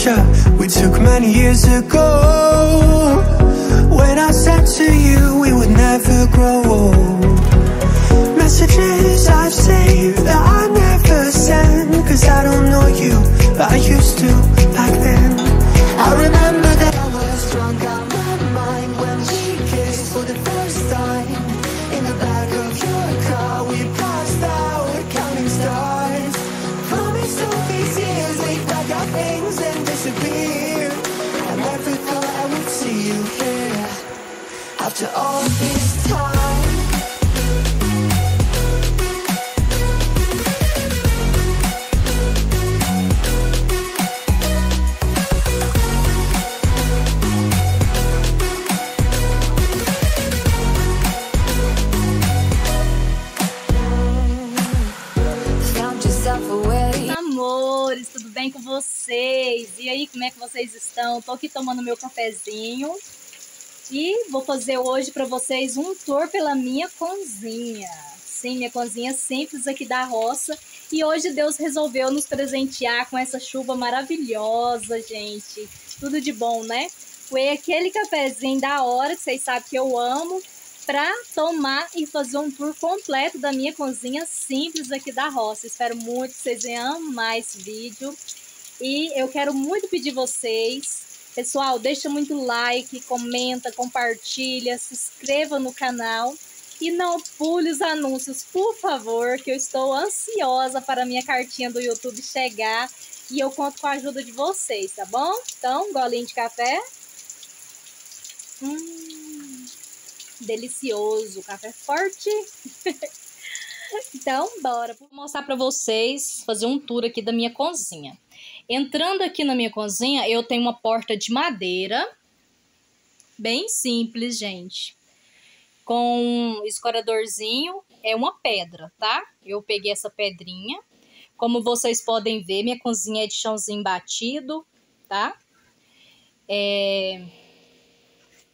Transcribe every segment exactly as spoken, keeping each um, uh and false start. picture we took many years ago, when I said to you we would never grow old. Messages I've saved that I never send, cause I don't know you, but I used to back then. I remember that I was drunk out my mind when we kissed for the first time. In the back of your car we passed out counting stars. Promise to be serious, leave back our things and disappear. I never thought I would see you here after all this time. Amores, tudo bem com vocês? E aí, como é que vocês estão? Tô aqui tomando meu cafezinho e vou fazer hoje para vocês um tour pela minha cozinha. Sim, minha cozinha simples aqui da roça. E hoje Deus resolveu nos presentear com essa chuva maravilhosa, gente. Tudo de bom, né? Foi aquele cafezinho da hora que vocês sabem que eu amo, para tomar e fazer um tour completo da minha cozinha simples aqui da roça. Espero muito que vocês venham amar esse vídeo. E eu quero muito pedir vocês, pessoal, deixa muito like, comenta, compartilha, se inscreva no canal e não pule os anúncios, por favor, que eu estou ansiosa para a minha cartinha do YouTube chegar e eu conto com a ajuda de vocês, tá bom? Então, um golinho de café. Hum... Delicioso, café forte. Então, bora. Vou mostrar pra vocês, fazer um tour aqui da minha cozinha. Entrando aqui na minha cozinha, eu tenho uma porta de madeira. Bem simples, gente. Com um escoradorzinho, é uma pedra, tá? Eu peguei essa pedrinha. Como vocês podem ver, minha cozinha é de chãozinho batido, tá? É...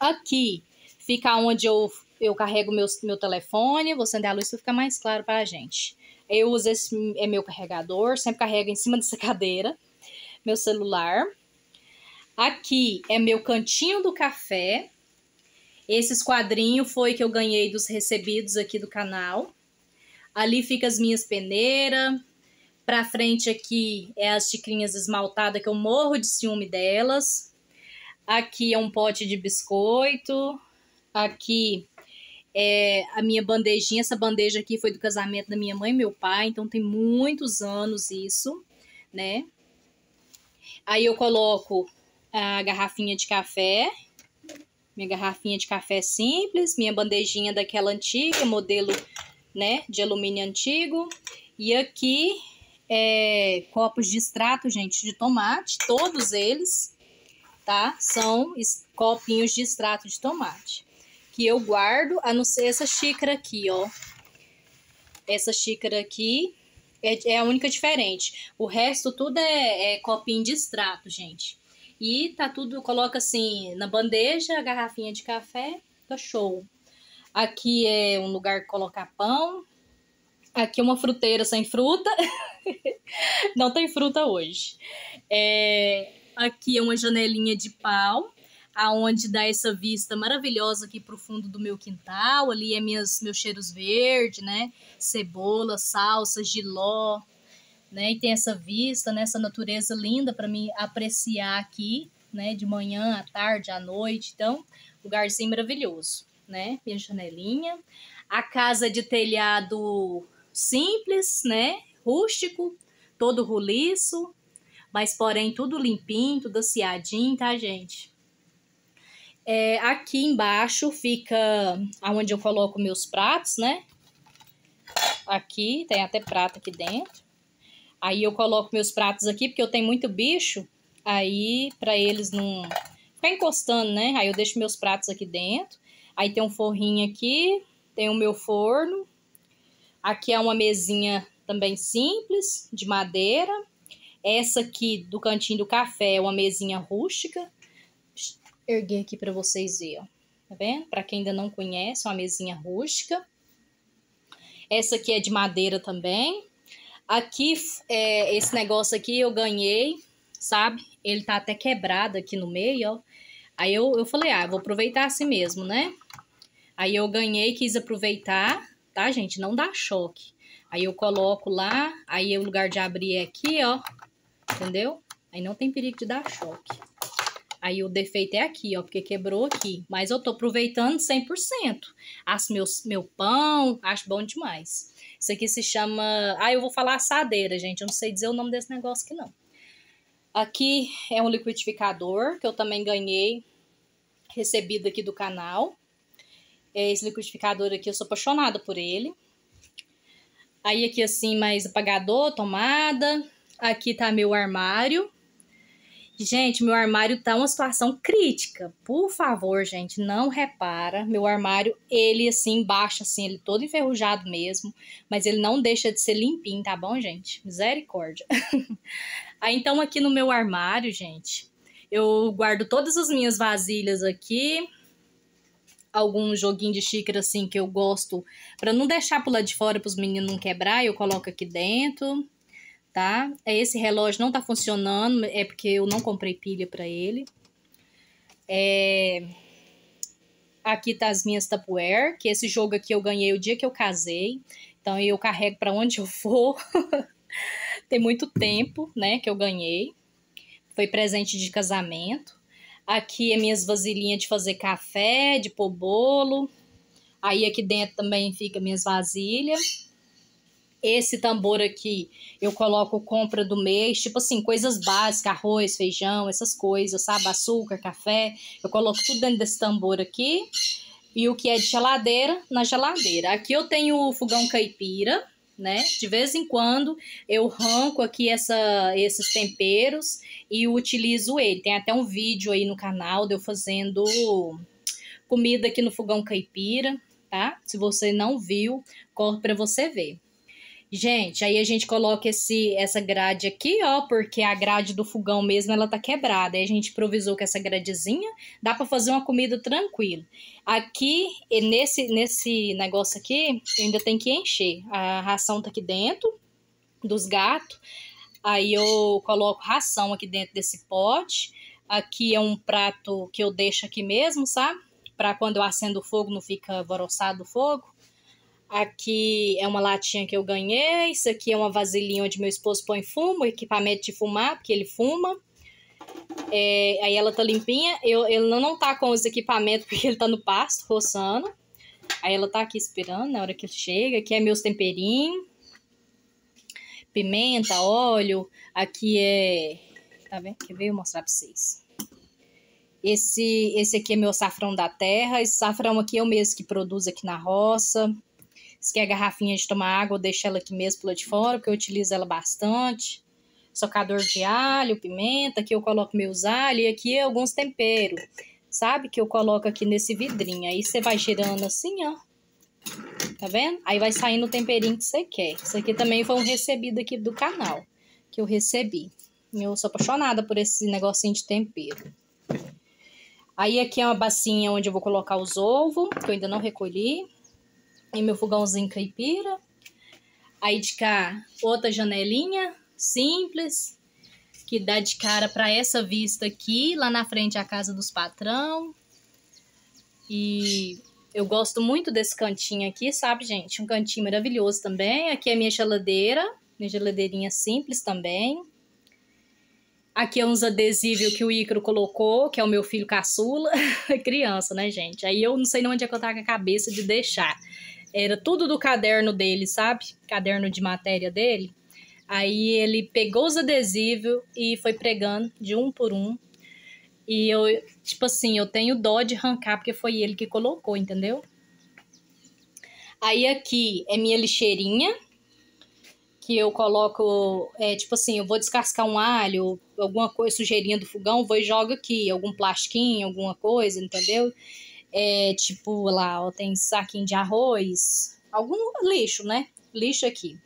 Aqui fica onde eu, eu carrego meu, meu telefone. Vou acender a luz para ficar mais claro para a gente. Eu uso esse, é meu carregador. Sempre carrego em cima dessa cadeira. Meu celular. Aqui é meu cantinho do café. Esses quadrinhos foi que eu ganhei dos recebidos aqui do canal. Ali fica as minhas peneiras. Para frente aqui é as xicrinhas esmaltadas que eu morro de ciúme delas. Aqui é um pote de biscoito. Aqui é a minha bandejinha. Essa bandeja aqui foi do casamento da minha mãe e meu pai, então tem muitos anos isso, né? Aí eu coloco a garrafinha de café, minha garrafinha de café simples, minha bandejinha daquela antiga, modelo, né, de alumínio antigo. E aqui é copos de extrato, gente, de tomate, todos eles, tá? São copinhos de extrato de tomate que eu guardo, a não ser essa xícara aqui, ó. Essa xícara aqui é, é a única diferente. O resto tudo é, é copinho de extrato, gente. E tá tudo, coloca assim, na bandeja, a garrafinha de café, tá show. Aqui é um lugar que colocar pão. Aqui é uma fruteira sem fruta. Não tem fruta hoje. É, aqui é uma janelinha de pau, aonde dá essa vista maravilhosa aqui pro fundo do meu quintal. Ali é minhas, meus cheiros verdes, né? Cebola, salsa, giló, né? E tem essa vista, né? Essa natureza linda para mim apreciar aqui, né? De manhã, à tarde, à noite. Então, lugarzinho maravilhoso, né? Minha janelinha. A casa de telhado simples, né? Rústico, todo roliço, mas porém tudo limpinho, tudo assiadinho, tá, gente? É, aqui embaixo fica aonde eu coloco meus pratos, né? Aqui, tem até prato aqui dentro. Aí eu coloco meus pratos aqui, porque eu tenho muito bicho. Aí, pra eles não ficar encostando, né? Aí eu deixo meus pratos aqui dentro. Aí tem um forrinho aqui, tem o meu forno. Aqui é uma mesinha também simples, de madeira. Essa aqui, do cantinho do café, é uma mesinha rústica. Erguei aqui para vocês verem, ó. Tá vendo? Para quem ainda não conhece, é uma mesinha rústica. Essa aqui é de madeira também. Aqui, é, esse negócio aqui eu ganhei sabe? Ele tá até quebrado aqui no meio, ó. Aí eu, eu falei, ah, vou aproveitar assim mesmo, né? Aí eu ganhei, quis aproveitar, tá, gente? Não dá choque. Aí eu coloco lá, aí o lugar de abrir é aqui, ó, entendeu? Aí não tem perigo de dar choque. Aí o defeito é aqui, ó, porque quebrou aqui. Mas eu tô aproveitando cem por cento. Acho meus, meu pão, acho bom demais. Isso aqui se chama... Ah, eu vou falar assadeira, gente. Eu não sei dizer o nome desse negócio aqui, não. Aqui é um liquidificador, que eu também ganhei, recebido aqui do canal. Esse liquidificador aqui, eu sou apaixonada por ele. Aí aqui assim, mais apagador, tomada. Aqui tá meu armário. Gente, meu armário tá uma situação crítica. Por favor, gente, não repara. Meu armário, ele assim, embaixo, assim, ele todo enferrujado mesmo. Mas ele não deixa de ser limpinho, tá bom, gente? Misericórdia. Aí, então, aqui no meu armário, gente, eu guardo todas as minhas vasilhas aqui. Algum joguinho de xícara, assim, que eu gosto. Pra não deixar pular de fora, pros meninos não quebrar, eu coloco aqui dentro. Tá? Esse relógio não tá funcionando, é porque eu não comprei pilha pra ele. É... Aqui tá as minhas Tupperware, que esse jogo aqui eu ganhei o dia que eu casei. Então eu carrego pra onde eu for. Tem muito tempo, né, que eu ganhei. Foi presente de casamento. Aqui é minhas vasilhinhas de fazer café, de pôr bolo. Aí aqui dentro também fica minhas vasilhas. Esse tambor aqui, eu coloco compra do mês, tipo assim, coisas básicas, arroz, feijão, essas coisas, sabe? Açúcar, café, eu coloco tudo dentro desse tambor aqui. E o que é de geladeira, na geladeira. Aqui eu tenho o fogão caipira, né? De vez em quando eu arranco aqui essa, esses temperos e utilizo ele. Tem até um vídeo aí no canal de eu fazendo comida aqui no fogão caipira, tá? Se você não viu, corre pra você ver. Gente, aí a gente coloca esse, essa grade aqui, ó, porque a grade do fogão mesmo, ela tá quebrada. Aí a gente improvisou com essa gradezinha, dá pra fazer uma comida tranquila. Aqui, nesse, nesse negócio aqui, ainda tem que encher. A ração tá aqui dentro, dos gatos. Aí eu coloco ração aqui dentro desse pote. Aqui é um prato que eu deixo aqui mesmo, sabe? Pra quando eu acendo o fogo, não fica voroçado o fogo. Aqui é uma latinha que eu ganhei. Isso aqui é uma vasilhinha onde meu esposo põe fumo, equipamento de fumar, porque ele fuma. É, aí ela tá limpinha. Eu, ele não tá com os equipamentos, porque ele tá no pasto, roçando. Aí ela tá aqui esperando, na hora que ele chega. Aqui é meus temperinhos. Pimenta, óleo. Aqui é... Tá vendo? Quer ver? Eu vou mostrar pra vocês. Esse, esse aqui é meu safrão da terra. Esse safrão aqui é eu mesmo que produzo aqui na roça. Isso aqui é a garrafinha de tomar água, eu deixo ela aqui mesmo pro lado de fora, porque eu utilizo ela bastante. Socador de alho, pimenta, aqui eu coloco meus alhos e aqui alguns temperos, sabe? Que eu coloco aqui nesse vidrinho. Aí você vai girando assim, ó. Tá vendo? Aí vai saindo o temperinho que você quer. Isso aqui também foi um recebido aqui do canal, que eu recebi. Eu sou apaixonada por esse negocinho de tempero. Aí aqui é uma bacinha onde eu vou colocar os ovos, que eu ainda não recolhi. E meu fogãozinho caipira. Aí de cá, outra janelinha simples, que dá de cara pra essa vista aqui. Lá na frente é a casa dos patrão. E eu gosto muito desse cantinho aqui, sabe, gente? Um cantinho maravilhoso também. Aqui é a minha geladeira. Minha geladeirinha simples também. Aqui é uns adesivos que o Ícaro colocou, que é o meu filho caçula. Criança, né, gente? Aí eu não sei onde é que eu tava com a cabeça de deixar. Era tudo do caderno dele, sabe? Caderno de matéria dele. Aí ele pegou os adesivos e foi pregando de um por um. E eu, tipo assim, eu tenho dó de arrancar, porque foi ele que colocou, entendeu? Aí aqui é minha lixeirinha, que eu coloco, é, tipo assim, eu vou descascar um alho, alguma coisa, sujeirinha do fogão, vou e jogo aqui, algum plastiquinho, alguma coisa, entendeu? É, tipo, lá, ó, tem saquinho de arroz, algum lixo, né? Lixo aqui.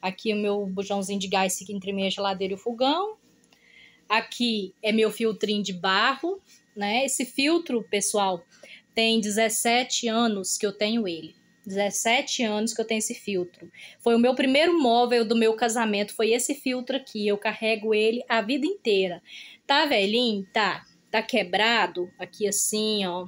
Aqui o meu bujãozinho de gás fica entre minha geladeira e o fogão. Aqui é meu filtrinho de barro, né? Esse filtro, pessoal, tem dezessete anos que eu tenho ele. dezessete anos que eu tenho esse filtro. Foi o meu primeiro móvel do meu casamento, foi esse filtro aqui. Eu carrego ele a vida inteira. Tá velhinho? Tá. Tá quebrado? Aqui assim, ó.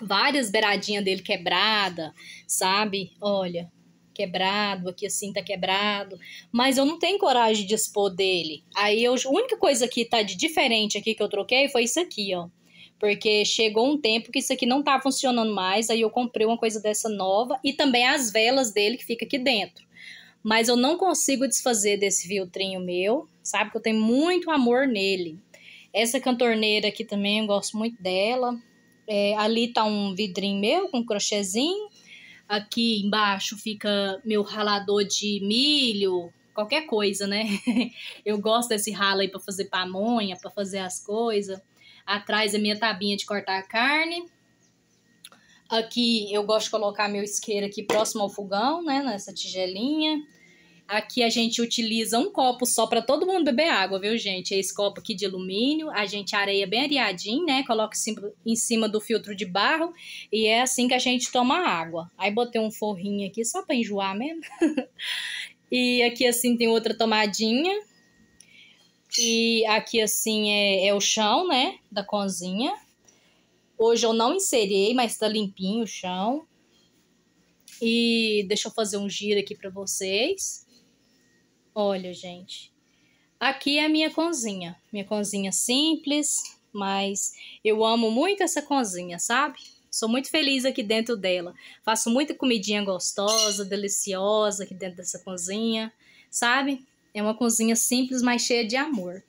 Várias beiradinhas dele quebrada, sabe? Olha, quebrado, aqui assim tá quebrado, mas eu não tenho coragem de expor dele. Aí eu, a única coisa que tá de diferente aqui que eu troquei foi isso aqui, ó, porque chegou um tempo que isso aqui não tá funcionando mais, aí eu comprei uma coisa dessa nova e também as velas dele que fica aqui dentro, mas eu não consigo desfazer desse filtrinho meu, sabe, que eu tenho muito amor nele. Essa cantorneira aqui também eu gosto muito dela, é, ali tá um vidrinho meu com um crochêzinho. Aqui embaixo fica meu ralador de milho, qualquer coisa, né? Eu gosto desse ralo aí pra fazer pamonha, pra fazer as coisas. Atrás é minha tabinha de cortar a carne. Aqui eu gosto de colocar meu isqueiro aqui próximo ao fogão, né? Nessa tigelinha. Aqui a gente utiliza um copo só pra todo mundo beber água, viu, gente? Esse copo aqui de alumínio, a gente areia bem areadinho, né? Coloca em cima do filtro de barro e é assim que a gente toma água. Aí botei um forrinho aqui só pra enjoar mesmo. E aqui assim tem outra tomadinha. E aqui assim é, é o chão, né? Da cozinha. Hoje eu não encerei, mas tá limpinho o chão. E deixa eu fazer um giro aqui pra vocês. Olha, gente, aqui é a minha cozinha, minha cozinha simples, mas eu amo muito essa cozinha, sabe? Sou muito feliz aqui dentro dela, faço muita comidinha gostosa, deliciosa aqui dentro dessa cozinha, sabe? É uma cozinha simples, mas cheia de amor.